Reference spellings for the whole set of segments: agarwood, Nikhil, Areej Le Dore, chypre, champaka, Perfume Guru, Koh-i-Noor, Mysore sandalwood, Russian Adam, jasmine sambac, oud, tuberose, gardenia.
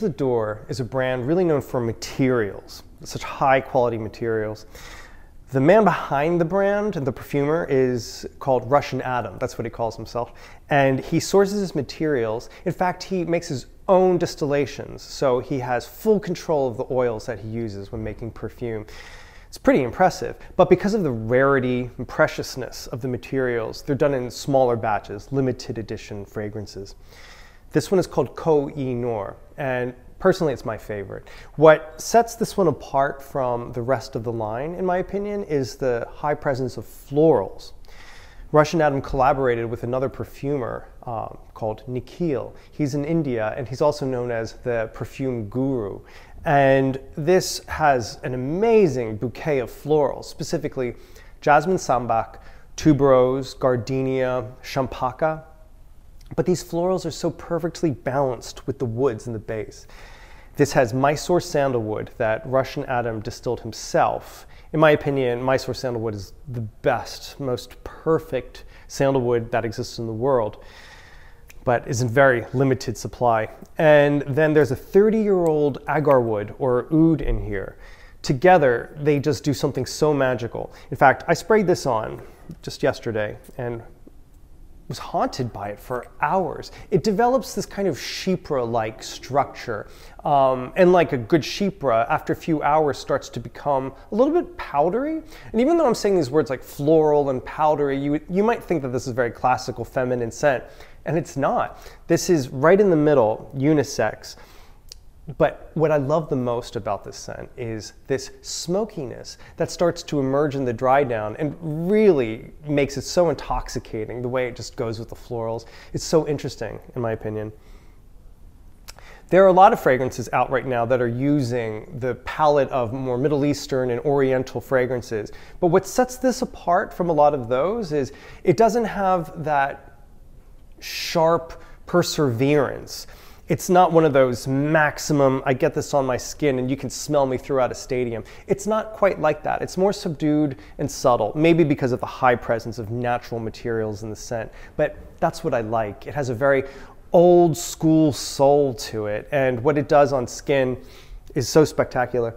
Areej Le Dore is a brand really known for materials, such high quality materials. The man behind the brand, the perfumer, is called Russian Adam. That's what he calls himself. And he sources his materials. In fact, he makes his own distillations. So he has full control of the oils that he uses when making perfume. It's pretty impressive, but because of the rarity and preciousness of the materials, they're done in smaller batches, limited edition fragrances. This one is called Koh-i-Noor, and personally it's my favorite. What sets this one apart from the rest of the line, in my opinion, is the high presence of florals. Russian Adam collaborated with another perfumer called Nikhil. He's in India, and he's also known as the Perfume Guru. And this has an amazing bouquet of florals, specifically jasmine sambac, tuberose, gardenia, champaka. But these florals are so perfectly balanced with the woods in the base. This has Mysore sandalwood that Russian Adam distilled himself. In my opinion, Mysore sandalwood is the best, most perfect sandalwood that exists in the world, but is in very limited supply. And then there's a 30-year-old agarwood or oud in here. Together, they just do something so magical. In fact, I sprayed this on just yesterday and was haunted by it for hours. It develops this kind of chypre-like structure, and like a good chypre, after a few hours starts to become a little bit powdery. And even though I'm saying these words like floral and powdery, you might think that this is very classical feminine scent, and it's not. This is right in the middle, unisex. But what I love the most about this scent is this smokiness that starts to emerge in the dry down and really makes it so intoxicating, the way it just goes with the florals. It's so interesting, in my opinion. There are a lot of fragrances out right now that are using the palette of more Middle Eastern and Oriental fragrances. But what sets this apart from a lot of those is it doesn't have that sharp perseverance. It's not one of those maximum, I get this on my skin and you can smell me throughout a stadium. It's not quite like that. It's more subdued and subtle, maybe because of the high presence of natural materials in the scent, but that's what I like. It has a very old school soul to it, and what it does on skin is so spectacular.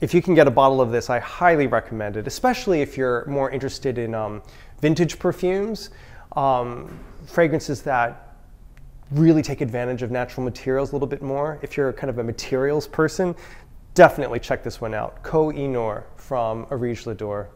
If you can get a bottle of this, I highly recommend it, especially if you're more interested in vintage perfumes, fragrances that really take advantage of natural materials a little bit more. If you're kind of a materials person, definitely check this one out. Koh-i-Noor from Areej Le Dore.